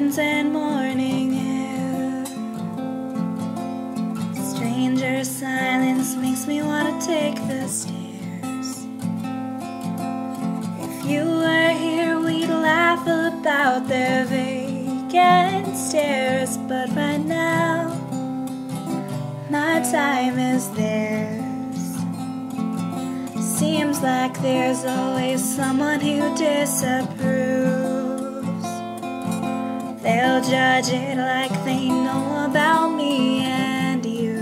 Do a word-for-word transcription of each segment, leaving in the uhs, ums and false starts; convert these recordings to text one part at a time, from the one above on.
heavens and morning air. Stranger silence makes me want to take the stairs. If you were here, we'd laugh about their vacant stairs, but right now, my time is theirs. Seems like there's always someone who disapproves. They'll judge it like they know about me and you,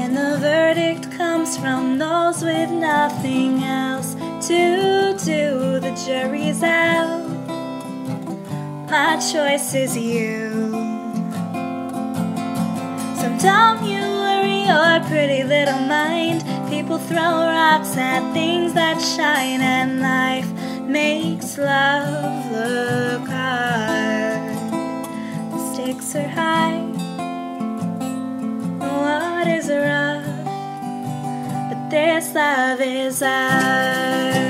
and the verdict comes from those with nothing else to do. The jury's out, my choice is you. Don't you worry your pretty little mind. People throw rocks at things that shine, and life makes love look hard. The stakes are high, the waters are rough, but this love is ours.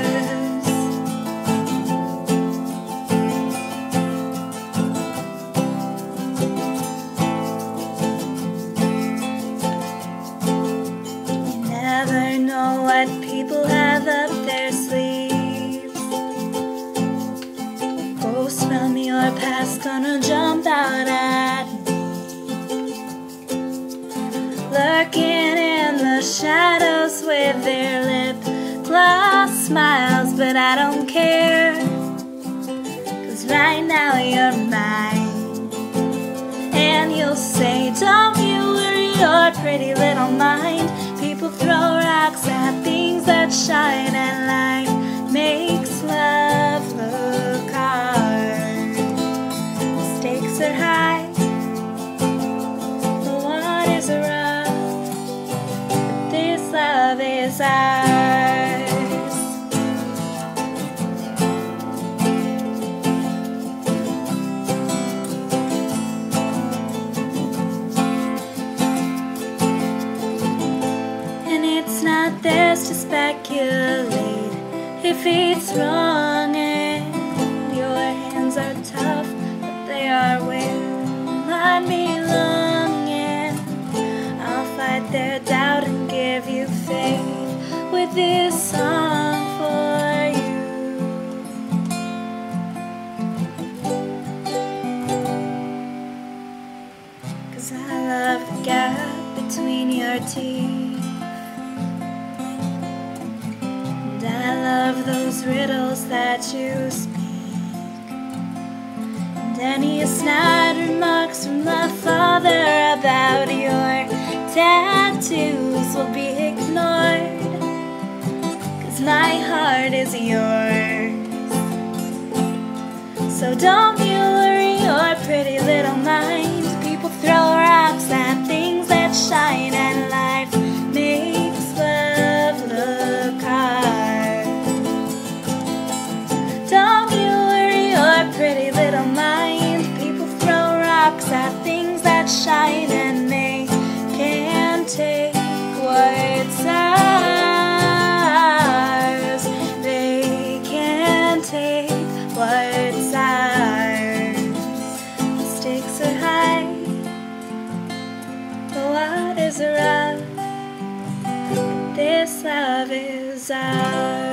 What people have up their sleeves. Ghosts from your past gonna jump out at me, lurking in the shadows with their lip gloss smiles. But I don't care, cause right now you're mine. And you'll say, don't you worry your pretty little mind. People throw rocks at things that shine, and life makes love look hard. The stakes are high, the waters are rough, but this love is theirs to speculate if it's wrong, and your hands are tough, but they are where mine belong. And I'll fight their doubt and give you faith with this song for you. Cause I love the gap between your teeth. I love those riddles that you speak, and any snide remarks from the father about your tattoos will be ignored, cause my heart is yours. So don't you worry your pretty little mind. People throw rocks at things that shine, and life makes love look hard. Pretty little mind, people throw rocks at things that shine, and they can't take what's ours. They can't take what's ours. The stakes are high, the waters are rough, but this love is ours.